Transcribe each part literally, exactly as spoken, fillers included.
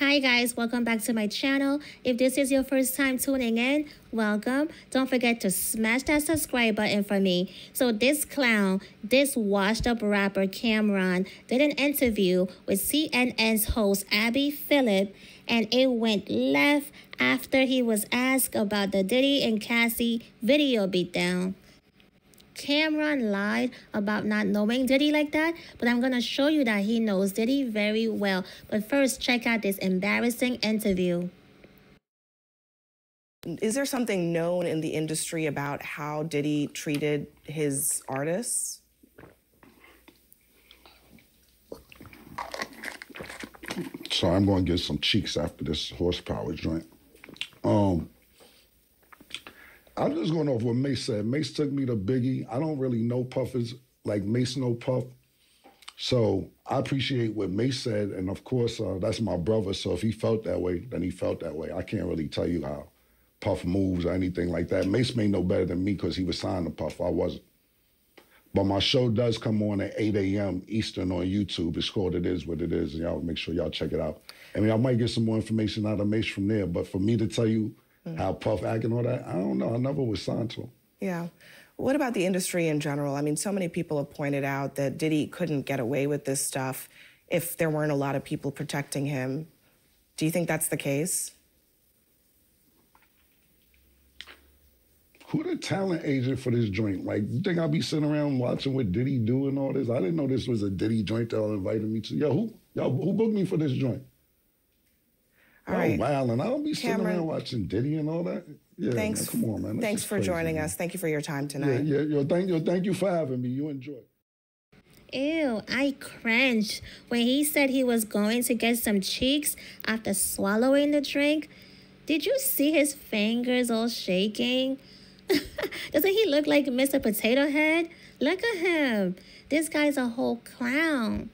Hi guys, welcome back to my channel. If this is your first time tuning in, welcome. Don't forget to smash that subscribe button for me. So this clown, this washed up rapper Cam'ron did an interview with C N N's host Abby Phillip, and it went left after he was asked about the Diddy and Cassie video beatdown. Cam'ron lied about not knowing Diddy like that, but I'm gonna show you that he knows Diddy very well. But first, check out this embarrassing interview. Is there something known in the industry about how Diddy treated his artists? So I'm gonna get some cheeks after this horsepower joint. Um. I'm just going off what Mace said. Mace took me to Biggie. I don't really know Puffers like Mace know Puff. So I appreciate what Mace said. And of course, uh, that's my brother. So if he felt that way, then he felt that way. I can't really tell you how Puff moves or anything like that. Mace may know better than me because he was signed to Puff. I wasn't. But my show does come on at eight A M Eastern on YouTube. It's called It Is What It Is. And y'all make sure y'all check it out. I mean, I might get some more information out of Mace from there. But for me to tell you how Puff act and all that, I don't know. I never was signed to him. Yeah. What about the industry in general? I mean, so many people have pointed out that Diddy couldn't get away with this stuff if there weren't a lot of people protecting him. Do you think that's the case? Who the talent agent for this joint? Like, you think I'll be sitting around watching what Diddy do and all this? I didn't know this was a Diddy joint that all invited me to. Yo, who, yo, who booked me for this joint? All right. Oh, wow, and I don't be Cam'ron, sitting around watching Diddy and all that. Yeah, thanks, man, come on, man. That's thanks for crazy, joining man. us. Thank you for your time tonight. Yeah, yeah, yo, thank you, thank you for having me. You enjoy. Ew, I cringed when he said he was going to get some cheeks after swallowing the drink. Did you see his fingers all shaking? Doesn't he look like Mister Potato Head? Look at him. This guy's a whole clown.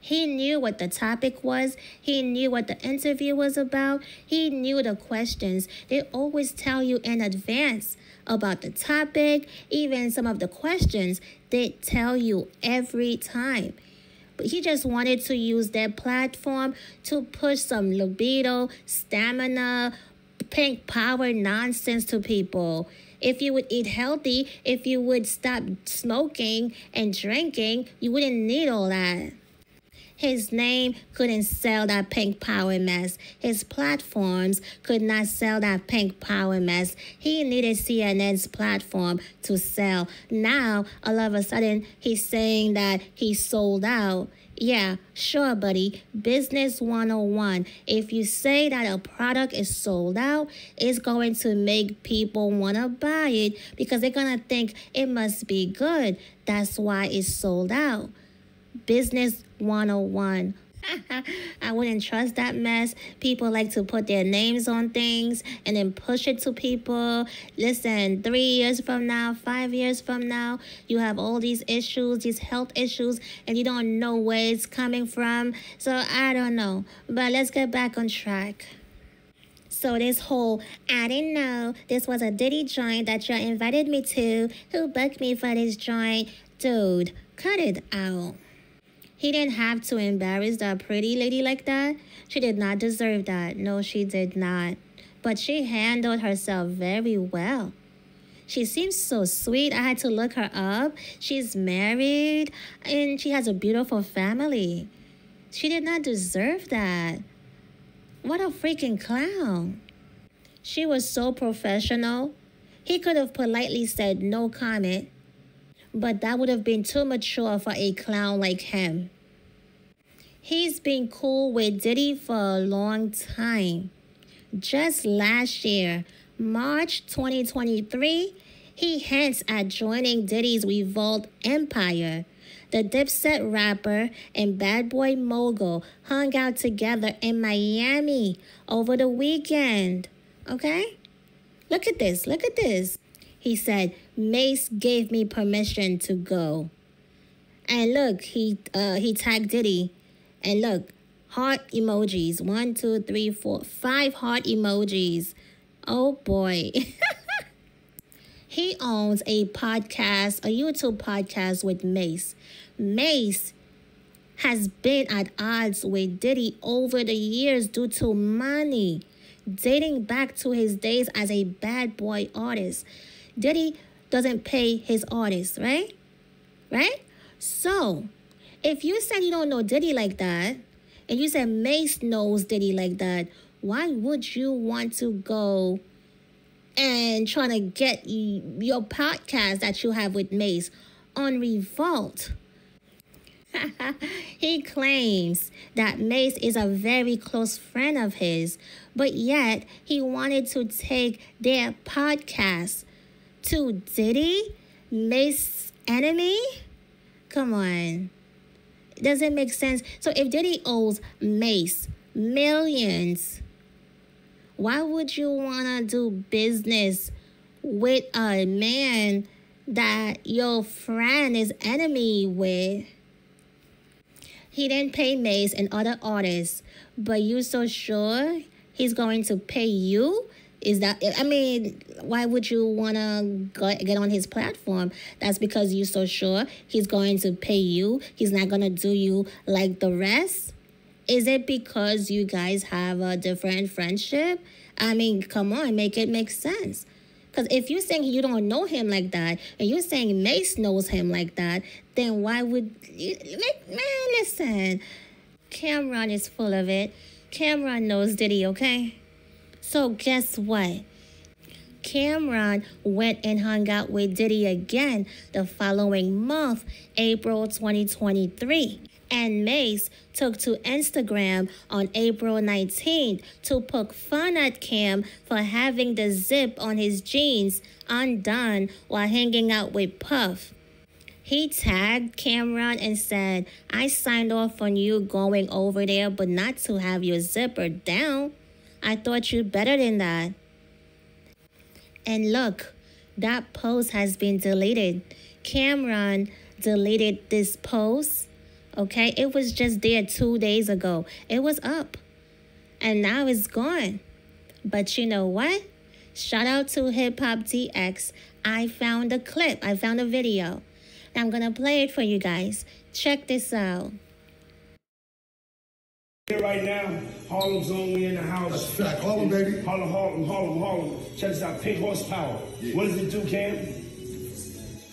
He knew what the topic was. He knew what the interview was about. He knew the questions. They always tell you in advance about the topic, even some of the questions they tell you every time. But he just wanted to use their platform to push some libido, stamina, pink power nonsense to people. If you would eat healthy, if you would stop smoking and drinking, you wouldn't need all that. His name couldn't sell that pink power mess. His platforms could not sell that pink power mess. He needed C N N's platform to sell. Now, all of a sudden, he's saying that he sold out. Yeah, sure, buddy. Business one oh one. If you say that a product is sold out, it's going to make people want to buy it because they're going to think it must be good. That's why it's sold out. Business one oh one. I wouldn't trust that mess. People like to put their names on things and then push it to people. Listen, three years from now, five years from now, you have all these issues, these health issues, and you don't know where it's coming from. So I don't know. But let's get back on track. So this whole, I didn't know this was a Diddy joint that y'all invited me to. Who booked me for this joint? Dude, cut it out. He didn't have to embarrass that pretty lady like that. She did not deserve that. No, she did not. But she handled herself very well. She seems so sweet. I had to look her up. She's married and she has a beautiful family. She did not deserve that. What a freaking clown. She was so professional. He could have politely said no comment. But that would have been too mature for a clown like him. He's been cool with Diddy for a long time. Just last year, March twenty twenty-three, he hints at joining Diddy's Revolt empire. The Dipset rapper and Bad Boy mogul hung out together in Miami over the weekend. Okay? Look at this. Look at this. He said, Mace gave me permission to go. And look, he uh, he tagged Diddy. And look, heart emojis. One, two, three, four, five heart emojis. Oh, boy. He owns a podcast, a YouTube podcast with Mace. Mace has been at odds with Diddy over the years due to money, dating back to his days as a Bad Boy artist. Diddy doesn't pay his artists, right? Right? So, if you said you don't know Diddy like that, and you said Mace knows Diddy like that, why would you want to go and trying to get your podcast that you have with Mace on Revolt? He claims that Mace is a very close friend of his, but yet he wanted to take their podcast to Diddy, Mace's enemy? Come on. It doesn't make sense. So if Diddy owes Mace millions, why would you wanna do business with a man that your friend is enemy with? He didn't pay Mace and other artists, but you so sure he's going to pay you? Is that, I mean, why would you want to get on his platform? That's because you're so sure he's going to pay you. He's not going to do you like the rest. Is it because you guys have a different friendship? I mean, come on, make it make sense. Because if you're saying you don't know him like that, and you're saying Mace knows him like that, then why would you, like, man, listen. Cam'ron is full of it. Cam'ron knows Diddy, okay? So guess what? Cam'ron went and hung out with Diddy again the following month, April twenty twenty-three. And Mace took to Instagram on April nineteenth to poke fun at Cam for having the zip on his jeans undone while hanging out with Puff. He tagged Cam'ron and said, "I signed off on you going over there, but not to have your zipper down. I thought you better than that." And look, that post has been deleted. Cam'ron deleted this post, okay? It was just there two days ago. It was up, and now it's gone. But you know what? Shout out to HipHopDX. I found a clip. I found a video. I'm going to play it for you guys. Check this out. Here right now, Harlem's only in the house. That's right. Harlem, baby. Harlem, Harlem, Harlem, Harlem. Check this out, pink horsepower. Yeah. What does it do, Cam?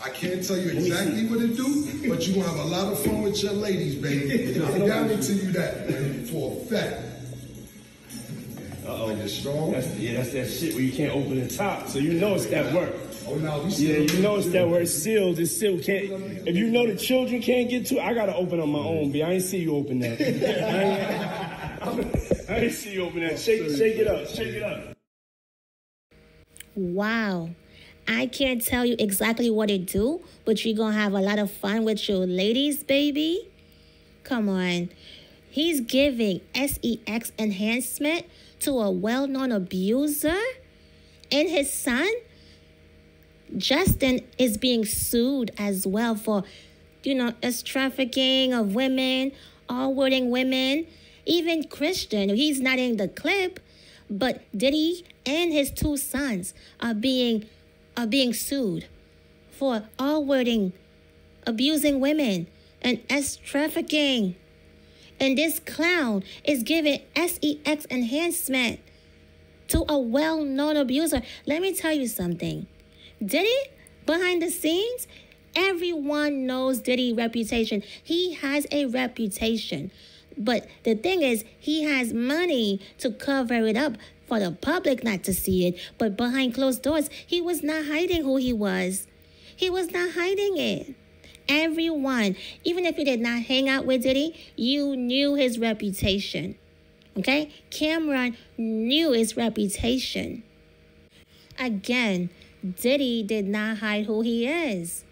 I can't tell you exactly what it do, but you gonna have a lot of fun with your ladies, baby. I guarantee you that, baby, for a fact. Uh-oh. Like it's strong. That's, yeah, that's that shit where you can't open the top, so you know it's that work. Oh, now you see. Yeah, you know it's that where it's sealed. It's sealed. Can't, if you know the children can't get to it, I got to open on my own, B. I ain't see you open that. I, ain't, I ain't see you open that. Shake, shake it up. Shake it up. Wow. I can't tell you exactly what it do, but you're going to have a lot of fun with your ladies, baby. Come on. He's giving sex enhancement to a well-known abuser and his son. Justin is being sued as well for, you know, as trafficking of women, all-wording women, even Christian. He's not in the clip, but Diddy and his two sons are being are being sued for all-wording, abusing women, and as trafficking. And this clown is giving sex enhancement to a well-known abuser. Let me tell you something. Diddy, behind the scenes, everyone knows Diddy's reputation. He has a reputation. But the thing is, he has money to cover it up for the public not to see it. But behind closed doors, he was not hiding who he was. He was not hiding it. Everyone, even if you did not hang out with Diddy, you knew his reputation. Okay? Cam'ron knew his reputation. Again, Diddy did not hide who he is.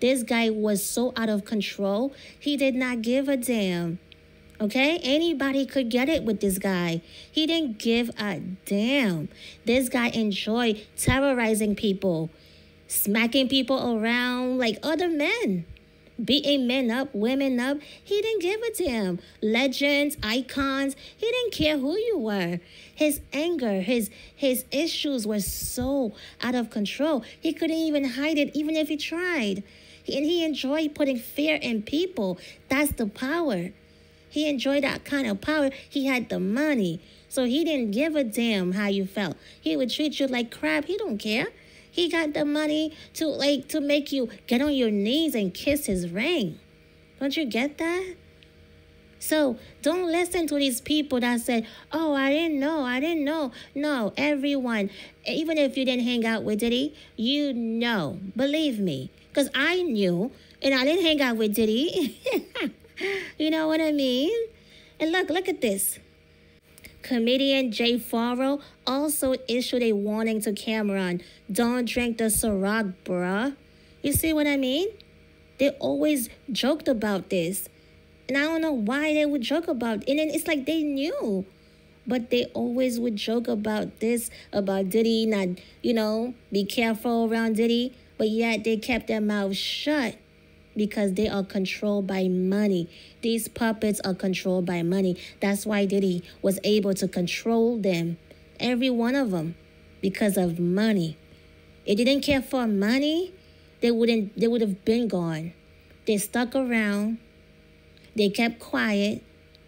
This guy was so out of control, he did not give a damn. Okay? Anybody could get it with this guy. He didn't give a damn. This guy enjoyed terrorizing people, smacking people around like other men, beating men up, women up. He didn't give a damn. Legends, icons, he didn't care who you were. His anger, his his issues were so out of control. He couldn't even hide it, even if he tried. and he enjoyed putting fear in people. That's the power. He enjoyed that kind of power. He had the money, so he didn't give a damn how you felt. He would treat you like crap. He don't care. He got the money to like to make you get on your knees and kiss his ring. Don't you get that? So don't listen to these people that said, oh, I didn't know, I didn't know. No, everyone, even if you didn't hang out with Diddy, you know, believe me, because I knew and I didn't hang out with Diddy. You know what I mean? And look, look at this. Comedian Jay Farrow also issued a warning to Cam'ron. Don't drink the Ciroc, bruh. You see what I mean? They always joked about this. And I don't know why they would joke about it. And then it's like they knew. But they always would joke about this, about Diddy, not, you know, be careful around Diddy. But yet they kept their mouths shut because they are controlled by money. These puppets are controlled by money. That's why Diddy was able to control them, every one of them, because of money. If they didn't care for money, they wouldn't, they would have been gone. They stuck around. They kept quiet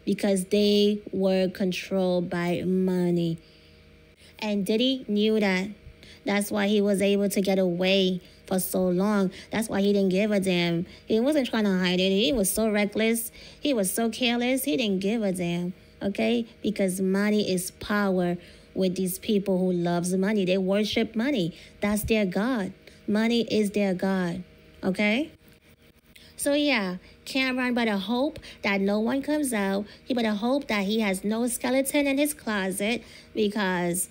because they were controlled by money. And Diddy knew that. That's why he was able to get away for so long. That's why he didn't give a damn. He wasn't trying to hide it. He was so reckless. He was so careless. He didn't give a damn, okay? Because money is power with these people who loves money. They worship money. That's their God. Money is their God, okay? So yeah, Cam'ron better hope that no one comes out. He better hope that he has no skeleton in his closet, because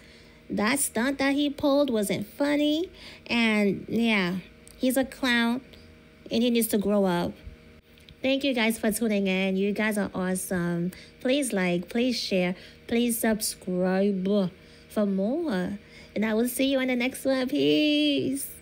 that stunt that he pulled wasn't funny. And yeah, he's a clown and he needs to grow up. Thank you guys for tuning in. You guys are awesome. Please like, please share, please subscribe for more. And I will see you in the next one. Peace.